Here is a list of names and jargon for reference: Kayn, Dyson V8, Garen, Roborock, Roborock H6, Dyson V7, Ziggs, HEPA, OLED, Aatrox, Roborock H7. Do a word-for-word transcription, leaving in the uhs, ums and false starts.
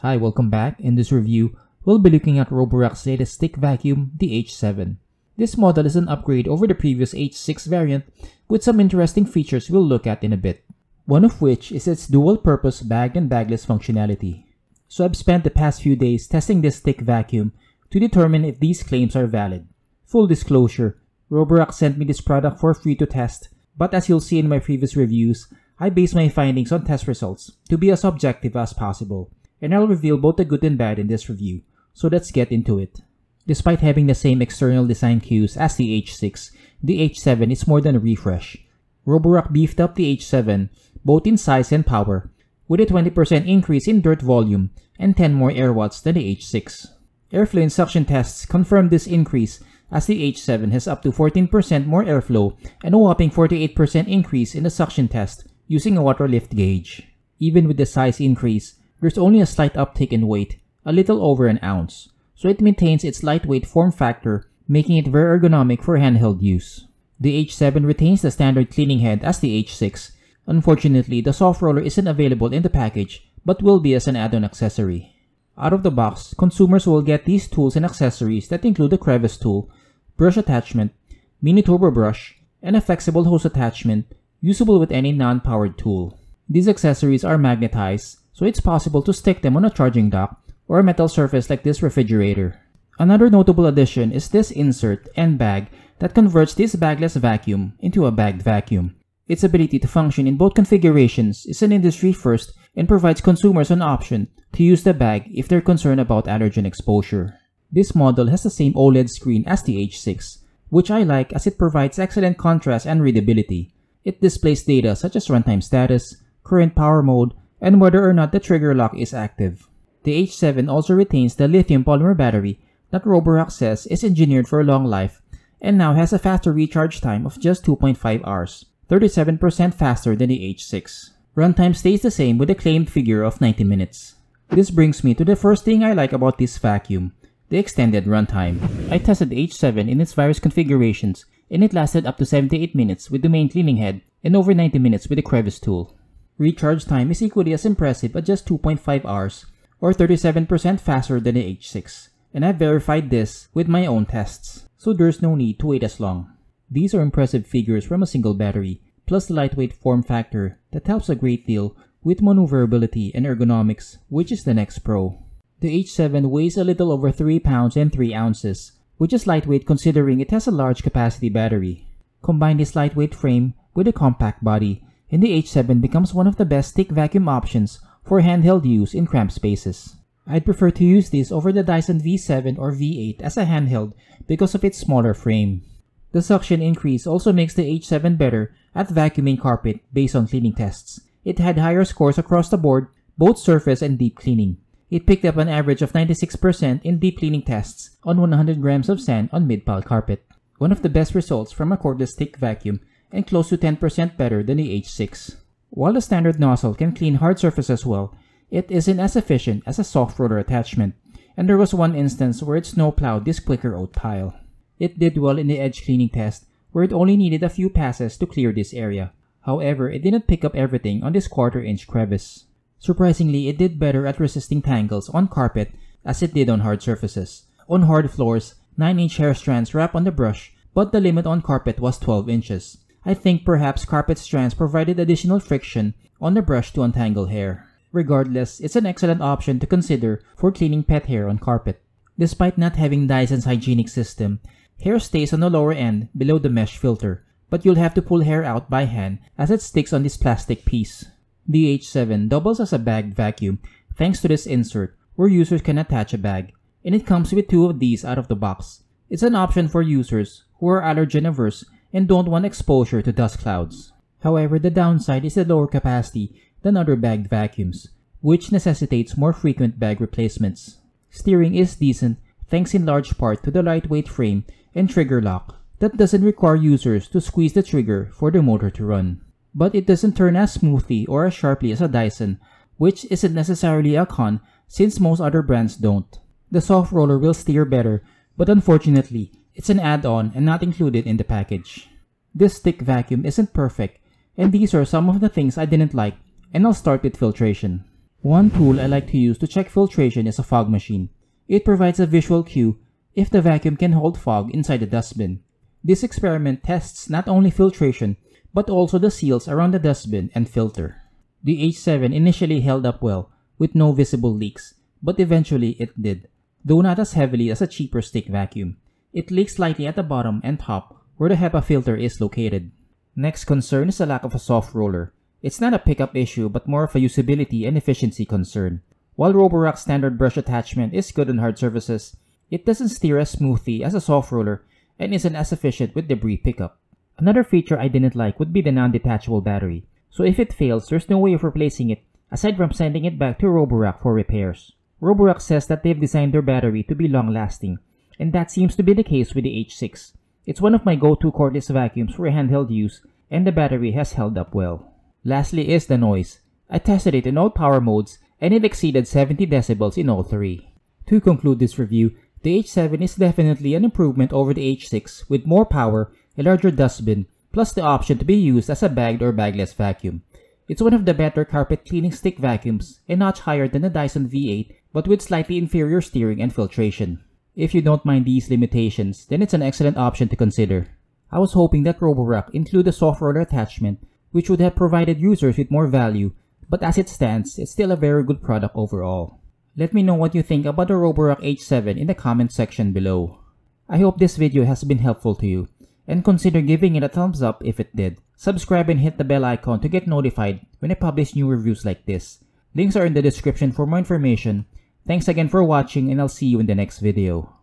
Hi, welcome back. In this review, we'll be looking at Roborock's latest stick vacuum, the H seven. This model is an upgrade over the previous H six variant with some interesting features we'll look at in a bit. One of which is its dual-purpose bagged and bagless functionality. So I've spent the past few days testing this stick vacuum to determine if these claims are valid. Full disclosure, Roborock sent me this product for free to test, but as you'll see in my previous reviews, I base my findings on test results to be as objective as possible. And I'll reveal both the good and bad in this review, so let's get into it. Despite having the same external design cues as the H six, the H seven is more than a refresh. Roborock beefed up the H seven, both in size and power, with a twenty percent increase in dirt volume and ten more air watts than the H six. Airflow and suction tests confirmed this increase, as the H seven has up to fourteen percent more airflow and a whopping forty-eight percent increase in the suction test using a water lift gauge. Even with the size increase, there's only a slight uptick in weight, a little over an ounce, so it maintains its lightweight form factor, making it very ergonomic for handheld use. The H seven retains the standard cleaning head as the H six. Unfortunately, the soft roller isn't available in the package, but will be as an add-on accessory. Out of the box, consumers will get these tools and accessories that include a crevice tool, brush attachment, mini turbo brush, and a flexible hose attachment, usable with any non-powered tool. These accessories are magnetized, so it's possible to stick them on a charging dock or a metal surface like this refrigerator. Another notable addition is this insert and bag that converts this bagless vacuum into a bagged vacuum. Its ability to function in both configurations is an industry first and provides consumers an option to use the bag if they're concerned about allergen exposure. This model has the same OLED screen as the H six, which I like as it provides excellent contrast and readability. It displays data such as runtime status, current power mode, and whether or not the trigger lock is active. The H seven also retains the lithium polymer battery that Roborock says is engineered for long life and now has a faster recharge time of just two point five hours, thirty-seven percent faster than the H six. Runtime stays the same with the claimed figure of ninety minutes. This brings me to the first thing I like about this vacuum, the extended runtime. I tested the H seven in its various configurations and it lasted up to seventy-eight minutes with the main cleaning head and over ninety minutes with the crevice tool. Recharge time is equally as impressive at just two point five hours, or thirty-seven percent faster than the H six, and I've verified this with my own tests, so there's no need to wait as long. These are impressive figures from a single battery, plus the lightweight form factor that helps a great deal with maneuverability and ergonomics, which is the next pro. The H seven weighs a little over three pounds and three ounces, which is lightweight considering it has a large capacity battery. Combine this lightweight frame with a compact body, and the H seven becomes one of the best stick vacuum options for handheld use in cramped spaces. I'd prefer to use this over the Dyson V seven or V eight as a handheld because of its smaller frame. The suction increase also makes the H seven better at vacuuming carpet based on cleaning tests. It had higher scores across the board, both surface and deep cleaning. It picked up an average of ninety-six percent in deep cleaning tests on one hundred grams of sand on mid-pile carpet. One of the best results from a cordless stick vacuum, and close to ten percent better than the H six. While the standard nozzle can clean hard surfaces well, it isn't as efficient as a soft roller attachment, and there was one instance where it snowplowed this quicker oat pile. It did well in the edge cleaning test, where it only needed a few passes to clear this area. However, it didn't pick up everything on this quarter-inch crevice. Surprisingly, it did better at resisting tangles on carpet as it did on hard surfaces. On hard floors, nine inch hair strands wrap on the brush, but the limit on carpet was twelve inches. I think perhaps carpet strands provided additional friction on the brush to untangle hair. Regardless, it's an excellent option to consider for cleaning pet hair on carpet. Despite not having Dyson's hygienic system, hair stays on the lower end below the mesh filter, but you'll have to pull hair out by hand as it sticks on this plastic piece. The H seven doubles as a bagged vacuum thanks to this insert where users can attach a bag, and it comes with two of these out of the box. It's an option for users who are allergen averse and don't want exposure to dust clouds. However, the downside is the lower capacity than other bagged vacuums, which necessitates more frequent bag replacements. Steering is decent thanks in large part to the lightweight frame and trigger lock that doesn't require users to squeeze the trigger for the motor to run. But it doesn't turn as smoothly or as sharply as a Dyson, which isn't necessarily a con since most other brands don't. The soft roller will steer better, but unfortunately, it's an add-on and not included in the package. This stick vacuum isn't perfect, and these are some of the things I didn't like, and I'll start with filtration. One tool I like to use to check filtration is a fog machine. It provides a visual cue if the vacuum can hold fog inside the dustbin. This experiment tests not only filtration but also the seals around the dustbin and filter. The H seven initially held up well with no visible leaks, but eventually it did, though not as heavily as a cheaper stick vacuum. It leaks slightly at the bottom and top where the HEPA filter is located. Next concern is the lack of a soft roller. It's not a pickup issue but more of a usability and efficiency concern. While Roborock's standard brush attachment is good on hard surfaces, it doesn't steer as smoothly as a soft roller and isn't as efficient with debris pickup. Another feature I didn't like would be the non-detachable battery, so if it fails there's no way of replacing it aside from sending it back to Roborock for repairs. Roborock says that they've designed their battery to be long-lasting, and that seems to be the case with the H six. It's one of my go-to cordless vacuums for handheld use, and the battery has held up well. Lastly is the noise. I tested it in all power modes and it exceeded seventy decibels in all three. To conclude this review, the H seven is definitely an improvement over the H six with more power, a larger dustbin, plus the option to be used as a bagged or bagless vacuum. It's one of the better carpet cleaning stick vacuums, a notch higher than the Dyson V eight but with slightly inferior steering and filtration. If you don't mind these limitations, then it's an excellent option to consider. I was hoping that Roborock include a soft roller attachment which would have provided users with more value, but as it stands, it's still a very good product overall. Let me know what you think about the Roborock H seven in the comment section below. I hope this video has been helpful to you, and consider giving it a thumbs up if it did. Subscribe and hit the bell icon to get notified when I publish new reviews like this. Links are in the description for more information. Thanks again for watching, and I'll see you in the next video.